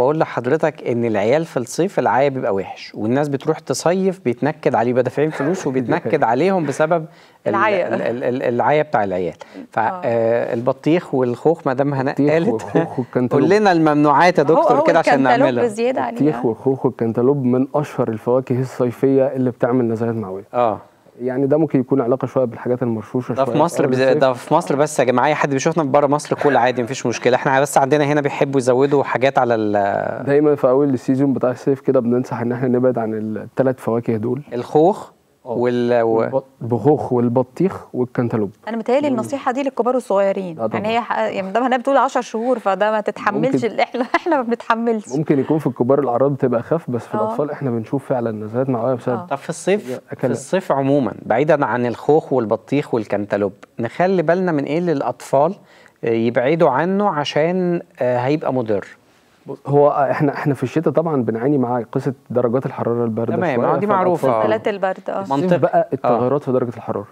بقول لحضرتك ان العيال في الصيف العايه بيبقى وحش، والناس بتروح تصيف بيتنكد عليه، بيبقى دافعين فلوس وبيتنكد عليهم بسبب العايه بتاع العيال. فالبطيخ والخوخ ما دام قالت قول لنا الممنوعات يا دكتور كده عشان نعملها. الكنتالوب بزياده عليه. البطيخ والخوخ والكنتالوب من اشهر الفواكه الصيفيه اللي بتعمل نزلات معويه. يعني ده ممكن يكون علاقه شويه بالحاجات المرشوشه شويه. ده في مصر بس يا جماعه، اي حد بيشوفنا من بره مصر كل عادي مفيش مشكله، احنا بس عندنا هنا بيحبوا يزودوا حاجات على دايما في اول السيزون بتاع الصيف كده بننصح ان احنا نبعد عن الثلاث فواكه دول، الخوخ والبخوخ والبطيخ والكنتالوب. انا متهيألي النصيحه دي للكبار والصغيرين، يعني هي يعني ده انا بتقول 10 شهور، فده ما تتحملش، احنا ما بنتحملش. ممكن يكون في الكبار الاعراض تبقى اخف، بس في الاطفال احنا بنشوف فعلا نزلات معويه بسبب. طب في الصيف عموما بعيدا عن الخوخ والبطيخ والكنتالوب نخلي بالنا من ايه اللي الاطفال يبعدوا عنه عشان هيبقى مضر. هو احنا في الشتاء طبعا بنعاني مع قصه درجات الحراره البارده، تمام دي معروفه، زلزالات البرد منطقه بقى التغيرات في درجه الحراره،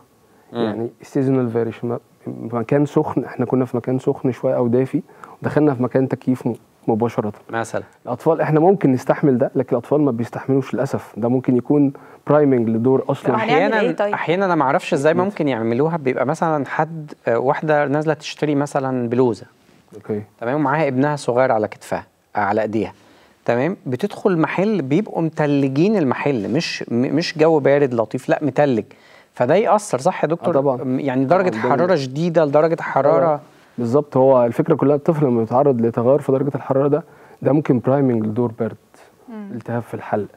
يعني السيزونال فاريشن، مكان سخن، احنا كنا في مكان سخن شويه او دافي ودخلنا في مكان تكييف مباشره مثلا. الاطفال احنا ممكن نستحمل ده، لكن الاطفال ما بيستحملوش للاسف، ده ممكن يكون برايمنج للدور اصلا. احيانا انا ما اعرفش ازاي ممكن يعملوها، بيبقى مثلا حد واحده نازله تشتري مثلا بلوزه، اوكي تمام، ومعاها ابنها صغير على كتفها على ايديها، تمام، بتدخل محل بيبقوا متلجين، المحل مش جو بارد لطيف، لا متلج، فده يأثر صح يا دكتور؟ طبعا، يعني درجة حرارة شديدة لدرجة حرارة بالظبط. هو الفكرة كلها الطفل لما يتعرض لتغير في درجة الحرارة ده ممكن برايمنج لدور برد، التهاب في الحلق،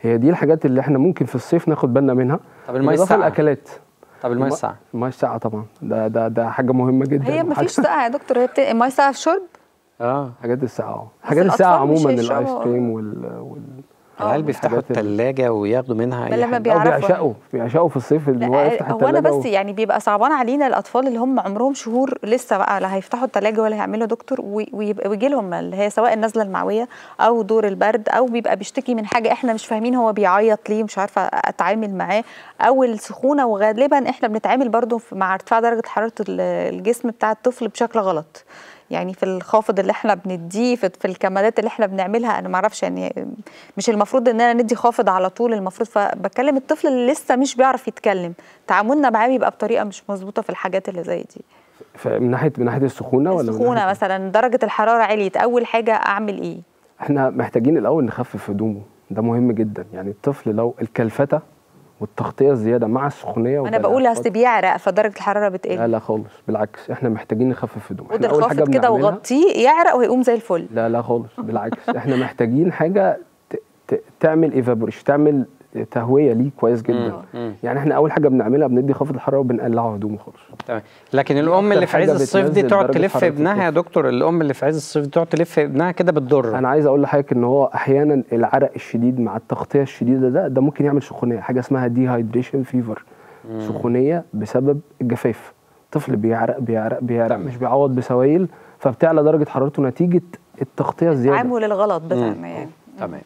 هي دي الحاجات اللي احنا ممكن في الصيف ناخد بالنا منها. طب المية الساقعة، الأكلات، طب المية الساقعة، المية الساقعة طبعا ده حاجة مهمة جدا. هي مفيش ساقعة يا دكتور، هي المية الساقعة في شرب حاجات الساقعه، حاجات الساقعه عموما، الايس كريم العيال بيفتحوا الثلاجه وياخدوا منها اي حاجه، بيعشقوا في الصيف ان هو يفتح الثلاجه. هو انا بس يعني بيبقى صعبان علينا الاطفال اللي هم عمرهم شهور لسه، بقى لا هيفتحوا الثلاجه ولا هيعملوا دكتور ويجي لهم اللي هي سواء النزله المعويه او دور البرد، او بيبقى بيشتكي من حاجه احنا مش فاهمين هو بيعيط ليه، مش عارفه اتعامل معاه، او السخونه، وغالبا احنا بنتعامل برضو مع ارتفاع درجه حراره الجسم بتاع الطفل بشكل غلط، يعني في الخافض اللي احنا بنديه، في الكمادات اللي احنا بنعملها، انا ما اعرفش يعني مش المفروض ان انا ندي خافض على طول، المفروض. فبتكلم الطفل اللي لسه مش بيعرف يتكلم، تعاملنا معاه بيبقى بطريقه مش مظبوطه في الحاجات اللي زي دي. من ناحيه السخونه ولا السخونه مثلا درجه الحراره عليت، اول حاجه اعمل ايه؟ احنا محتاجين الاول نخفف هدومه، ده مهم جدا، يعني الطفل لو الكلفته والتغطيه الزياده مع السخونيه، انا بقول اصل بيعرق فدرجه الحراره بتقل، لا خالص بالعكس، احنا محتاجين نخفف هدومه، احنا اول حاجه كده وغطيه يعرق وهيقوم زي الفل، لا خالص بالعكس احنا محتاجين حاجه تعمل ايفابوريشن، تعمل تهويه ليه كويس جدا. يعني احنا اول حاجه بنعملها بندي خافض الحراره وبنقلعه هدومه خالص، تمام. لكن الام اللي في عز الصيف دي تقعد تلف ابنها يا دكتور، الام اللي في عز الصيف دي تقعد تلف ابنها كده بتضر. انا عايز اقول لحضرتك ان هو احيانا العرق الشديد مع التغطيه الشديده ده ممكن يعمل سخونيه، حاجه اسمها ديهايدريشن فيفر، سخونيه بسبب الجفاف، الطفل بيعرق مش بيعوض بسوائل، فبتعلى درجه حرارته نتيجه التغطيه الزياده، التعامل الغلط بتاعنا يعني، تمام.